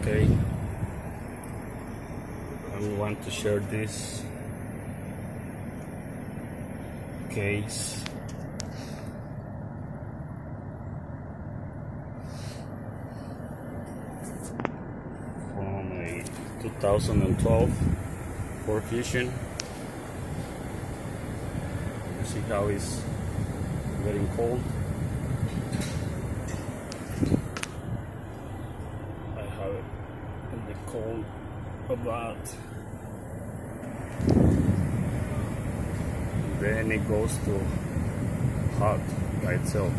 Okay, I want to share this case. From a 2012 Ford Fusion. You see how it's getting cold. I have it in the cold about. Then it goes to hot by itself.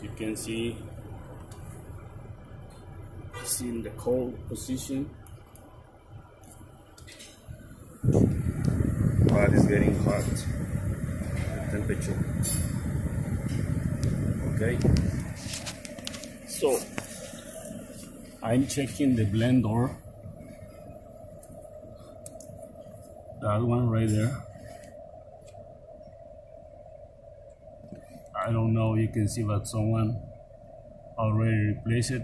You can see it's in the cold position, but it's getting hot, the temperature. Okay, so I'm checking the blender, that one right there. I don't know, you can see that someone already replaced it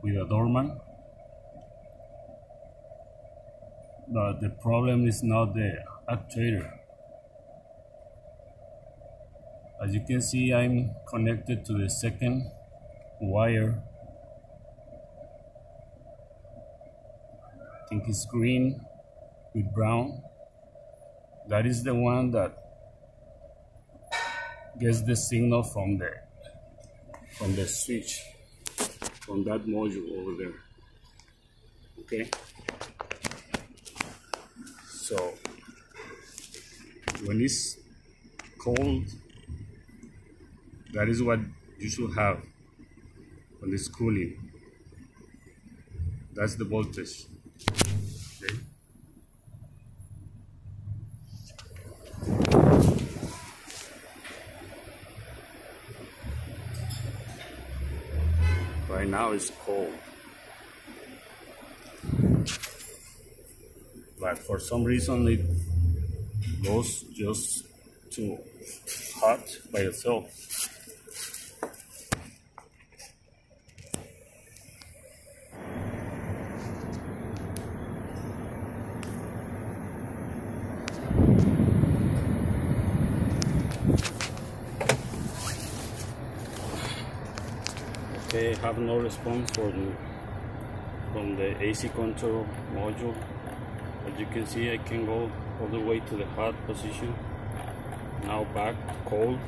with a Dorman, but the problem is not the actuator. As you can see, I'm connected to the second wire. I think it's green with brown. That is the one that gets the signal from the switch, from that module over there. Okay. So when it's cold, that is what you should have when it's cooling. That's the voltage. Okay. Right now it's cold, but for some reason it goes just too hot by itself. They have no response from the AC control module. As you can see, I can go all the way to the hot position, now back cold,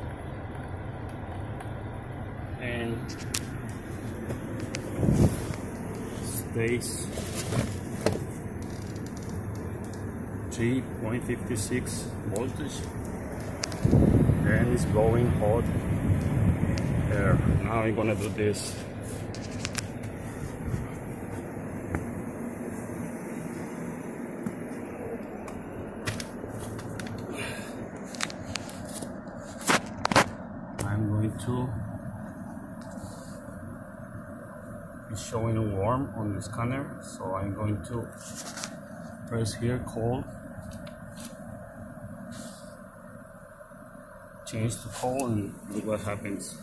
and stays 3.56 voltage. Then it's blowing hot. There. Now I'm gonna do this. I'm going to be showing warm on the scanner, so I'm going to press here cold, change to cold, and look what happens.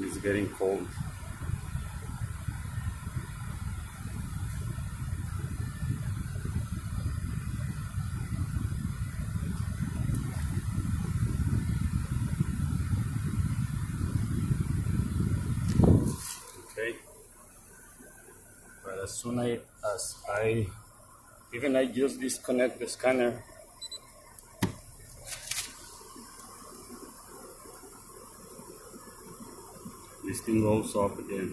It's getting cold. Okay, but as soon as I just disconnect the scanner, this thing rolls off again.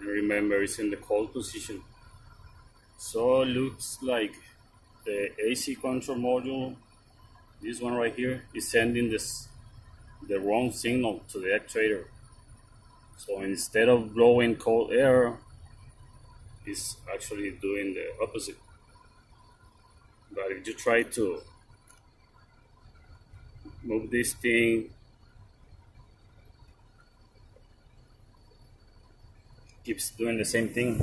And remember, it's in the cold position. So looks like the AC control module, this one right here, is sending this the wrong signal to the actuator. So instead of blowing cold air, it's actually doing the opposite. But if you try to move this thing, it keeps doing the same thing.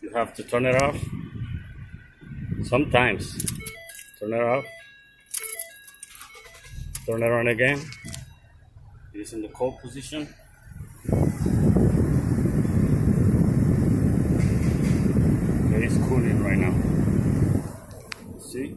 You have to turn it off. Sometimes turn it off, turn it on again. It is in the cold position. It is cooling right now. See?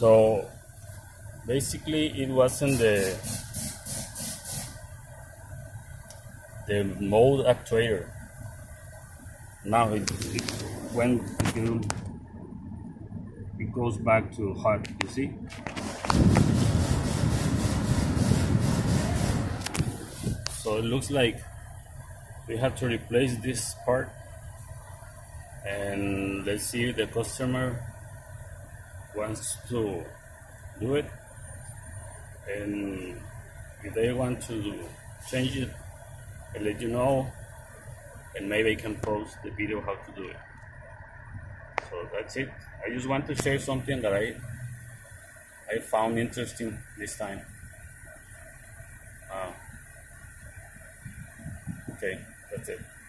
So basically it wasn't the mode actuator. Now it goes back to hot, you see? So it looks like we have to replace this part, and let's see if the customer wants to do it, and if they want to change it, I'll let you know, and maybe I can post the video how to do it. So that's it. I just want to share something that I found interesting this time. Okay, that's it.